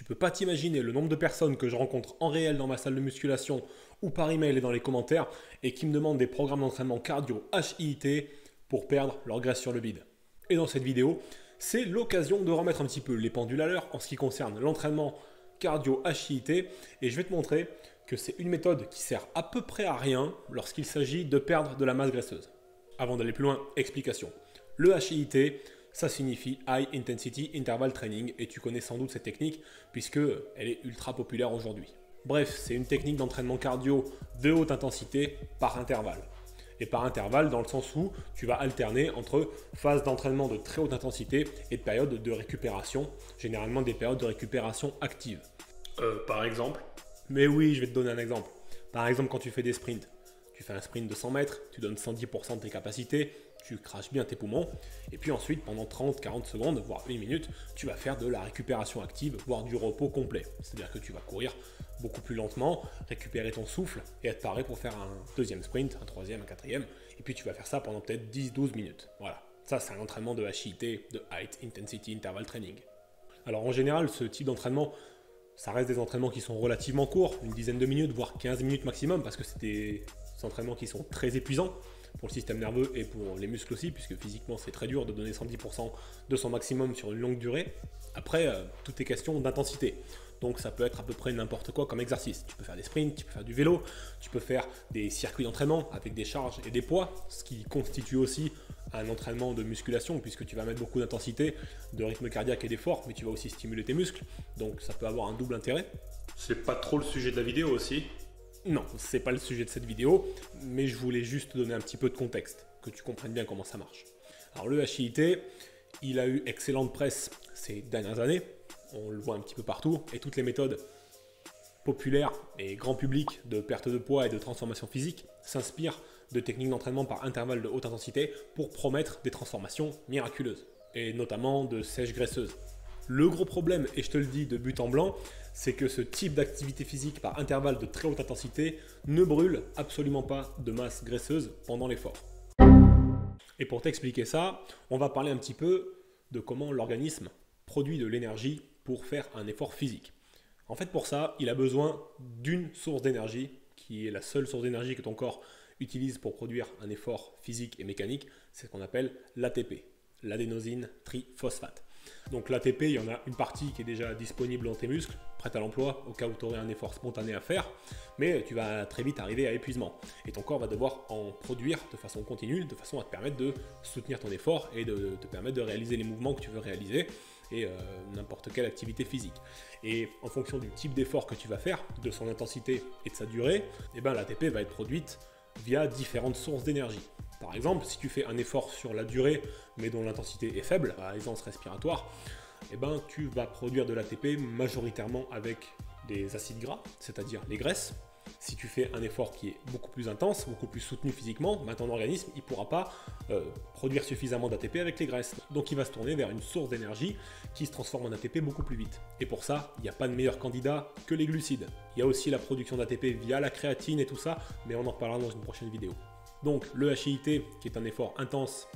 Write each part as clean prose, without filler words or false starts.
Tu peux pas t'imaginer le nombre de personnes que je rencontre en réel dans ma salle de musculation ou par email et dans les commentaires et qui me demandent des programmes d'entraînement cardio HIIT pour perdre leur graisse sur le bide. Et dans cette vidéo, c'est l'occasion de remettre un petit peu les pendules à l'heure en ce qui concerne l'entraînement cardio HIIT et je vais te montrer que c'est une méthode qui sert à peu près à rien lorsqu'il s'agit de perdre de la masse graisseuse. Avant d'aller plus loin, explication. Le HIIT, ça signifie High Intensity Interval Training et tu connais sans doute cette technique puisque elle est ultra populaire aujourd'hui. Bref, c'est une technique d'entraînement cardio de haute intensité par intervalle. Et par intervalle dans le sens où tu vas alterner entre phases d'entraînement de très haute intensité et périodes de récupération, généralement des périodes de récupération actives. Par exemple, mais oui, je vais te donner un exemple. Par exemple, quand tu fais des sprints, tu fais un sprint de 100 mètres, tu donnes 110% de tes capacités, tu craches bien tes poumons, et puis ensuite, pendant 30-40 secondes, voire une minute, tu vas faire de la récupération active, voire du repos complet. C'est-à-dire que tu vas courir beaucoup plus lentement, récupérer ton souffle et être paré pour faire un deuxième sprint, un troisième, un quatrième, et puis tu vas faire ça pendant peut-être 10-12 minutes. Voilà, ça c'est un entraînement de HIIT, de High Intensity Interval Training. Alors en général, ce type d'entraînement, ça reste des entraînements qui sont relativement courts, une dizaine de minutes, voire 15 minutes maximum, parce que c'est des entraînements qui sont très épuisants pour le système nerveux et pour les muscles aussi, puisque physiquement c'est très dur de donner 110% de son maximum sur une longue durée. Après, tout est question d'intensité. Donc ça peut être à peu près n'importe quoi comme exercice. Tu peux faire des sprints, tu peux faire du vélo, tu peux faire des circuits d'entraînement avec des charges et des poids, ce qui constitue aussi un entraînement de musculation puisque tu vas mettre beaucoup d'intensité, de rythme cardiaque et d'effort, mais tu vas aussi stimuler tes muscles, donc ça peut avoir un double intérêt. C'est pas trop le sujet de la vidéo aussi? Non, c'est pas le sujet de cette vidéo, mais je voulais juste te donner un petit peu de contexte, que tu comprennes bien comment ça marche. Alors le HIIT, il a eu excellente presse ces dernières années, on le voit un petit peu partout, et toutes les méthodes populaires et grand public de perte de poids et de transformation physique s'inspirent de techniques d'entraînement par intervalle de haute intensité pour promettre des transformations miraculeuses, et notamment de sèche graisseuse. Le gros problème, et je te le dis de but en blanc, c'est que ce type d'activité physique par intervalle de très haute intensité ne brûle absolument pas de masse graisseuse pendant l'effort. Et pour t'expliquer ça, on va parler un petit peu de comment l'organisme produit de l'énergie pour faire un effort physique. En fait, pour ça, il a besoin d'une source d'énergie, qui est la seule source d'énergie que ton corps utilise pour produire un effort physique et mécanique, c'est ce qu'on appelle l'ATP, l'adénosine triphosphate. Donc l'ATP, il y en a une partie qui est déjà disponible dans tes muscles, prête à l'emploi au cas où tu aurais un effort spontané à faire, mais tu vas très vite arriver à épuisement. Et ton corps va devoir en produire de façon continue, de façon à te permettre de soutenir ton effort et de te permettre de réaliser les mouvements que tu veux réaliser et n'importe quelle activité physique. Et en fonction du type d'effort que tu vas faire, de son intensité et de sa durée, eh ben, l'ATP va être produite via différentes sources d'énergie. Par exemple, si tu fais un effort sur la durée, mais dont l'intensité est faible, à aisance respiratoire, eh ben, tu vas produire de l'ATP majoritairement avec des acides gras, c'est-à-dire les graisses. Si tu fais un effort qui est beaucoup plus intense, beaucoup plus soutenu physiquement, ben, ton organisme ne pourra pas produire suffisamment d'ATP avec les graisses. Donc il va se tourner vers une source d'énergie qui se transforme en ATP beaucoup plus vite. Et pour ça, il n'y a pas de meilleur candidat que les glucides. Il y a aussi la production d'ATP via la créatine et tout ça, mais on en reparlera dans une prochaine vidéo. Donc le HIIT, qui est un effort intense,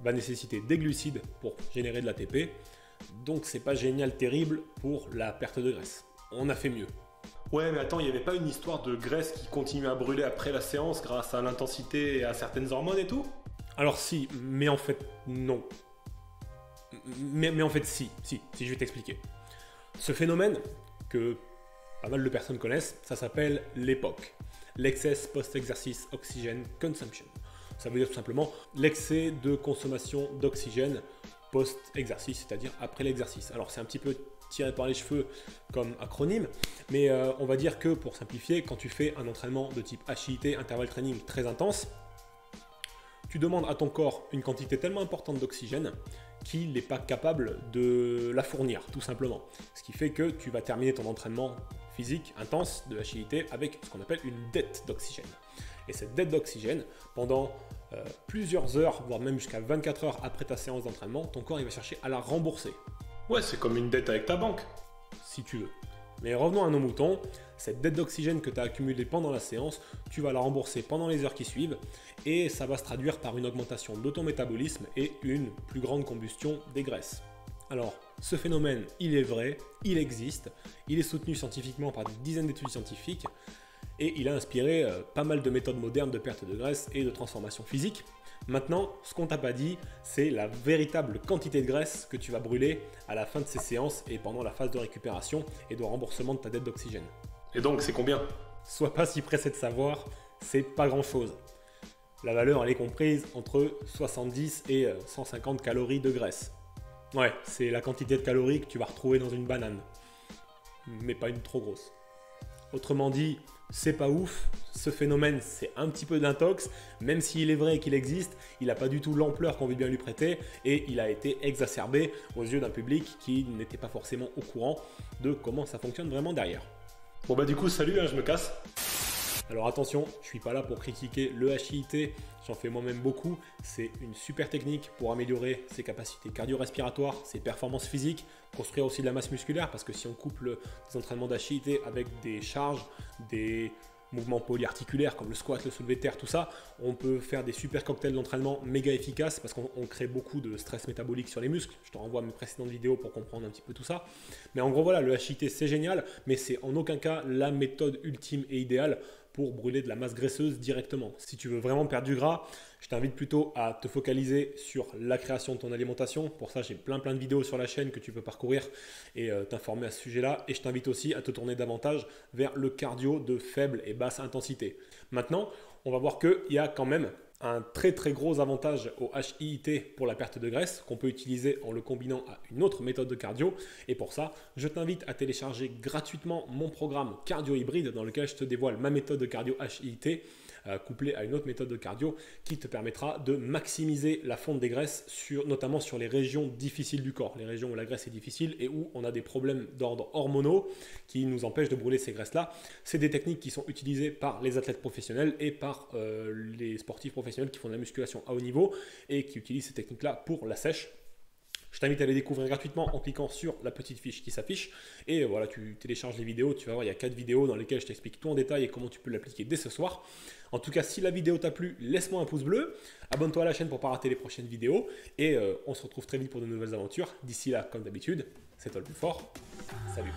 va nécessiter des glucides pour générer de l'ATP. Donc c'est pas génial, terrible pour la perte de graisse. On a fait mieux. Ouais, mais attends, il n'y avait pas une histoire de graisse qui continue à brûler après la séance grâce à l'intensité et à certaines hormones et tout? Alors si, mais en fait non. Mais en fait si, je vais t'expliquer. Ce phénomène que pas mal de personnes connaissent, ça s'appelle l'EPOC, l'Excess Post-Exercice Oxygen Consumption. Ça veut dire tout simplement l'excès de consommation d'oxygène post-exercice, c'est-à-dire après l'exercice. Alors c'est un petit peu tiré par les cheveux comme acronyme, mais on va dire que pour simplifier, quand tu fais un entraînement de type HIIT, intervalle training très intense, tu demandes à ton corps une quantité tellement importante d'oxygène qu'il n'est pas capable de la fournir, tout simplement. Ce qui fait que tu vas terminer ton entraînement physique intense de HIIT avec ce qu'on appelle une dette d'oxygène. Et cette dette d'oxygène, pendant plusieurs heures, voire même jusqu'à 24 heures après ta séance d'entraînement, ton corps il va chercher à la rembourser. Ouais, c'est comme une dette avec ta banque, si tu veux. Mais revenons à nos moutons, cette dette d'oxygène que tu as accumulée pendant la séance, tu vas la rembourser pendant les heures qui suivent et ça va se traduire par une augmentation de ton métabolisme et une plus grande combustion des graisses. Alors, ce phénomène, il est vrai, il existe, il est soutenu scientifiquement par des dizaines d'études scientifiques et il a inspiré pas mal de méthodes modernes de perte de graisse et de transformation physique. Maintenant, ce qu'on t'a pas dit, c'est la véritable quantité de graisse que tu vas brûler à la fin de ces séances et pendant la phase de récupération et de remboursement de ta dette d'oxygène. Et donc, c'est combien? Sois pas si pressé de savoir, c'est pas grand-chose. La valeur, elle est comprise entre 70 et 150 calories de graisse. Ouais, c'est la quantité de calories que tu vas retrouver dans une banane, mais pas une trop grosse. Autrement dit, c'est pas ouf, ce phénomène c'est un petit peu d'intox, même s'il est vrai qu'il existe, il n'a pas du tout l'ampleur qu'on veut bien lui prêter et il a été exacerbé aux yeux d'un public qui n'était pas forcément au courant de comment ça fonctionne vraiment derrière. Bon bah du coup salut, hein, je me casse. Alors attention, je suis pas là pour critiquer le HIIT, j'en fais moi-même beaucoup, c'est une super technique pour améliorer ses capacités cardio-respiratoires, ses performances physiques, construire aussi de la masse musculaire parce que si on couple des entraînements d'HIIT avec des charges, des mouvements polyarticulaires comme le squat, le soulevé de terre, tout ça, on peut faire des super cocktails d'entraînement méga efficaces parce qu'on crée beaucoup de stress métabolique sur les muscles. Je te renvoie à mes précédentes vidéos pour comprendre un petit peu tout ça. Mais en gros voilà, le HIIT c'est génial, mais c'est en aucun cas la méthode ultime et idéale pour brûler de la masse graisseuse directement. Si tu veux vraiment perdre du gras, je t'invite plutôt à te focaliser sur la création de ton alimentation. Pour ça, j'ai plein de vidéos sur la chaîne que tu peux parcourir et t'informer à ce sujet-là. Et je t'invite aussi à te tourner davantage vers le cardio de faible et basse intensité. Maintenant, on va voir qu'il y a quand même un très gros avantage au HIIT pour la perte de graisse qu'on peut utiliser en le combinant à une autre méthode de cardio. Et pour ça, je t'invite à télécharger gratuitement mon programme Cardio Hybride dans lequel je te dévoile ma méthode de cardio HIIT couplée à une autre méthode de cardio qui te permettra de maximiser la fonte des graisses, notamment sur les régions difficiles du corps, les régions où la graisse est difficile et où on a des problèmes d'ordre hormonaux qui nous empêchent de brûler ces graisses-là. C'est des techniques qui sont utilisées par les athlètes professionnels et par les sportifs professionnels qui font de la musculation à haut niveau et qui utilisent ces techniques-là pour la sèche. Je t'invite à les découvrir gratuitement en cliquant sur la petite fiche qui s'affiche. Et voilà, tu télécharges les vidéos, tu vas voir, il y a 4 vidéos dans lesquelles je t'explique tout en détail et comment tu peux l'appliquer dès ce soir. En tout cas, si la vidéo t'a plu, laisse-moi un pouce bleu, abonne-toi à la chaîne pour ne pas rater les prochaines vidéos et on se retrouve très vite pour de nouvelles aventures. D'ici là, comme d'habitude, c'est toi le plus fort. Salut!